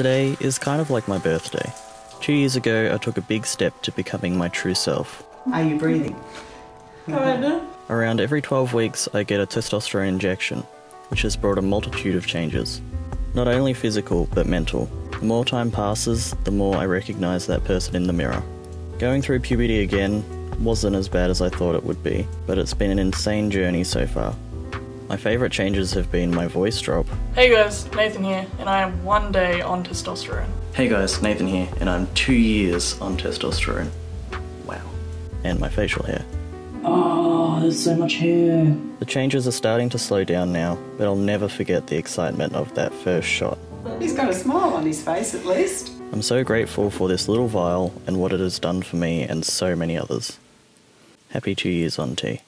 today is kind of like my birthday. 2 years ago, I took a big step to becoming my true self. Are you breathing? Around every 12 weeks, I get a testosterone injection, which has brought a multitude of changes. Not only physical, but mental. The more time passes, the more I recognise that person in the mirror. Going through puberty again wasn't as bad as I thought it would be, but it's been an insane journey so far. My favourite changes have been my voice drop. Hey guys, Nathan here, and I am 1 day on testosterone. Hey guys, Nathan here, and I'm 2 years on testosterone. Wow. And my facial hair. Oh, there's so much hair. The changes are starting to slow down now, but I'll never forget the excitement of that first shot. He's got a smile on his face at least. I'm so grateful for this little vial and what it has done for me and so many others. Happy 2 years on T.